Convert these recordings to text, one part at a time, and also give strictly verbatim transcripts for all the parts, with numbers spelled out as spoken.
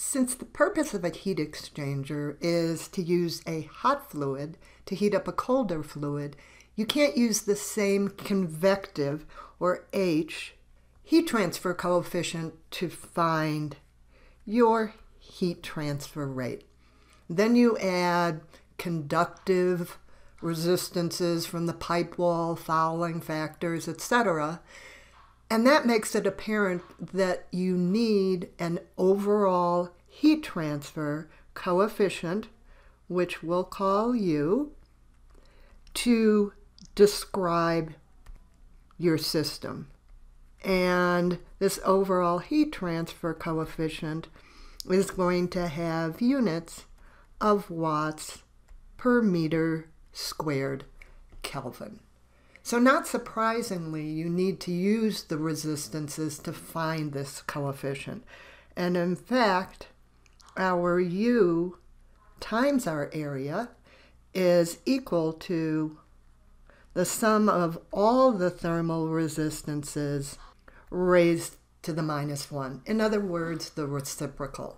Since the purpose of a heat exchanger is to use a hot fluid to heat up a colder fluid, you can't use the same convective, or H, heat transfer coefficient to find your heat transfer rate. Then you add conductive resistances from the pipe wall, fouling factors, et cetera, and that makes it apparent that you need an overall heat transfer coefficient, which we'll call U, to describe your system. And this overall heat transfer coefficient is going to have units of watts per meter squared Kelvin. So not surprisingly, you need to use the resistances to find this coefficient. And in fact, our U times our area is equal to the sum of all the thermal resistances raised to the minus one. In other words, the reciprocal.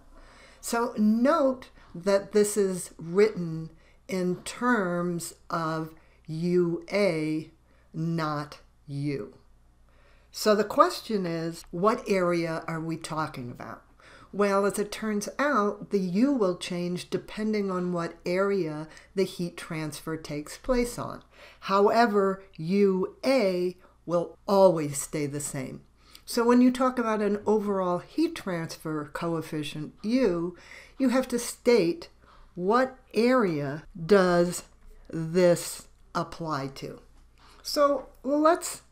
So note that this is written in terms of U A, not U. So the question is, what area are we talking about? Well, as it turns out, the U will change depending on what area the heat transfer takes place on. However, U A will always stay the same. So when you talk about an overall heat transfer coefficient U, you have to state what area does this apply to. So let's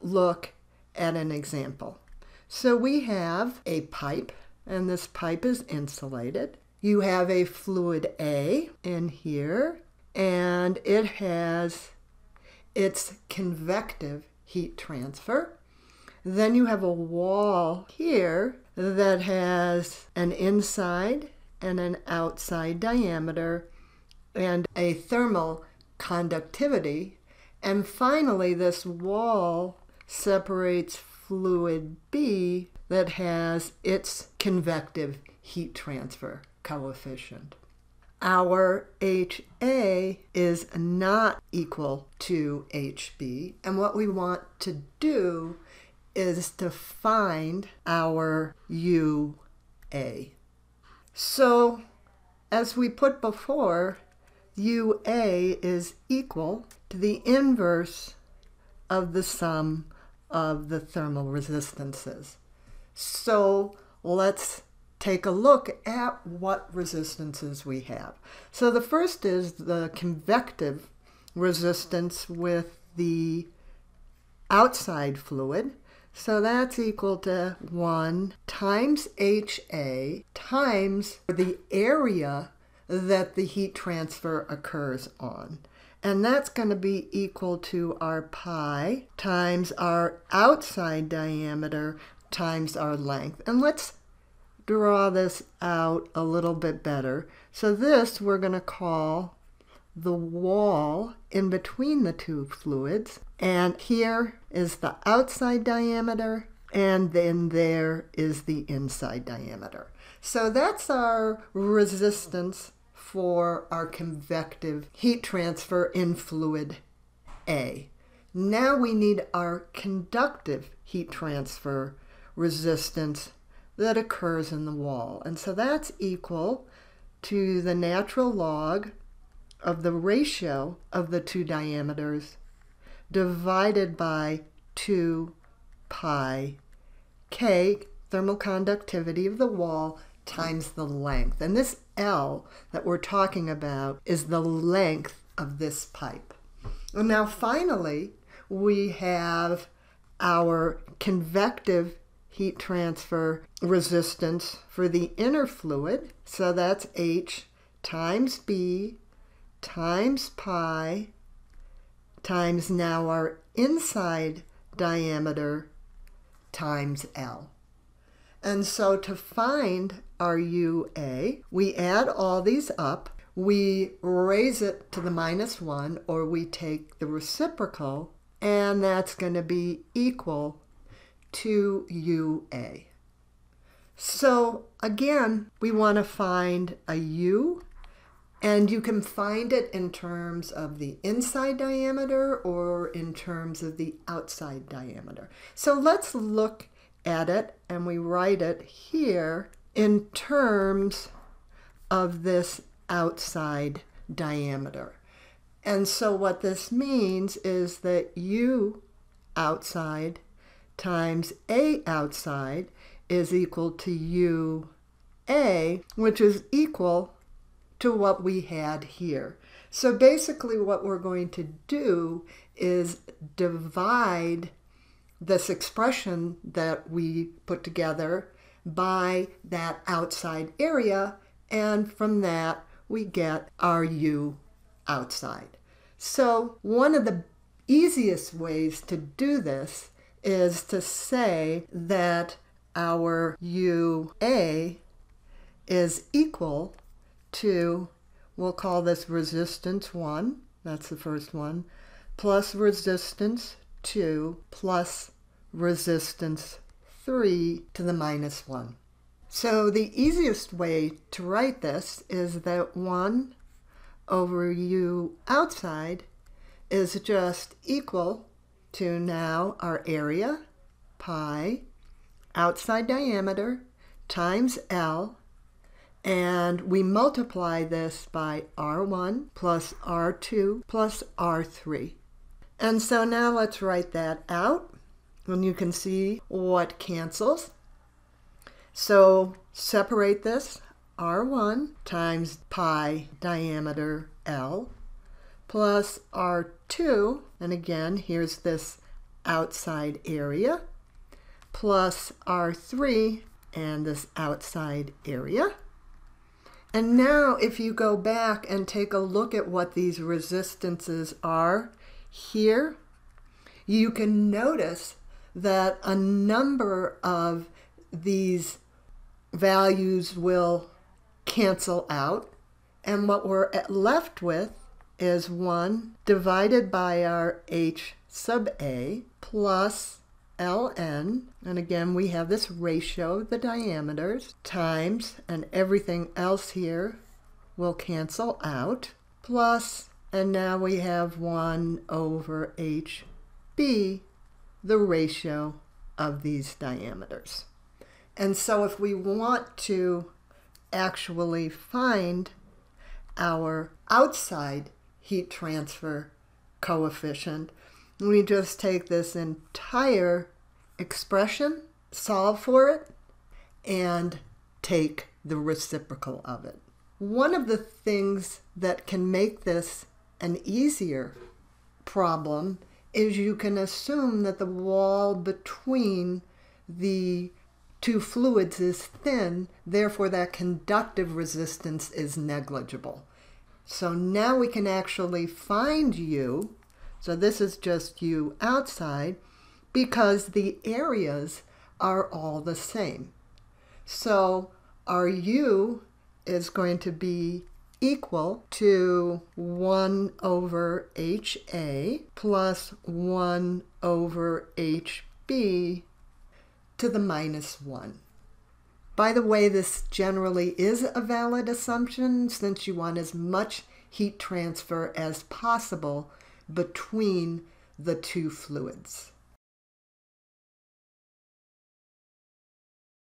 look at an example. So we have a pipe, and this pipe is insulated. You have a fluid A in here, and it has its convective heat transfer. Then you have a wall here that has an inside and an outside diameter and a thermal conductivity. And finally, this wall separates fluid B that has its convective heat transfer coefficient. Our H A is not equal to H B, and what we want to do is to find our U A. So, as we put before, U A is equal to the inverse of the sum of the thermal resistances. So let's take a look at what resistances we have. So the first is the convective resistance with the outside fluid. So that's equal to one times H A times the area that the heat transfer occurs on. And that's going to be equal to our pi times our outside diameter times our length. And let's draw this out a little bit better. So this we're going to call the wall in between the two fluids. And here is the outside diameter, and then there is the inside diameter. So that's our resistance for our convective heat transfer in fluid A. Now we need our conductive heat transfer resistance that occurs in the wall. And so that's equal to the natural log of the ratio of the two diameters divided by two pi K, thermal conductivity of the wall, times the length. And this L that we're talking about is the length of this pipe. And now finally, we have our convective heat transfer resistance for the inner fluid. So that's H times B times pi times now our inside diameter times L. And so to find our U A, we add all these up, we raise it to the minus one, or we take the reciprocal, and that's going to be equal to U A. So again, we want to find a U, and you can find it in terms of the inside diameter or in terms of the outside diameter. So let's look at it, and we write it here in terms of this outside diameter. And so what this means is that U outside times A outside is equal to U A, which is equal to what we had here. So basically what we're going to do is divide this expression that we put together by that outside area, and from that we get our U outside. So one of the easiest ways to do this is to say that our U A is equal to, we'll call this resistance one, that's the first one, plus resistance two plus resistance three to the minus one. So the easiest way to write this is that one over U outside is just equal to now our area, pi, outside diameter, times L, and we multiply this by R one plus R two plus R three. And so now let's write that out, and you can see what cancels. So separate this, R one times pi diameter L plus R two, and again here's this outside area, plus R three and this outside area. And now if you go back and take a look at what these resistances are here, you can notice that a number of these values will cancel out, and what we're left with is one divided by our H sub A plus Ln, and again we have this ratio, the diameters, times, and everything else here will cancel out, plus, and now we have one over Hb, the ratio of these diameters. And so if we want to actually find our outside heat transfer coefficient, we just take this entire expression, solve for it, and take the reciprocal of it. One of the things that can make this an easier problem is you can assume that the wall between the two fluids is thin, therefore that conductive resistance is negligible. So now we can actually find U, so this is just U outside, because the areas are all the same. So our U is going to be equal to one over HA plus one over HB to the minus one. By the way, this generally is a valid assumption since you want as much heat transfer as possible between the two fluids.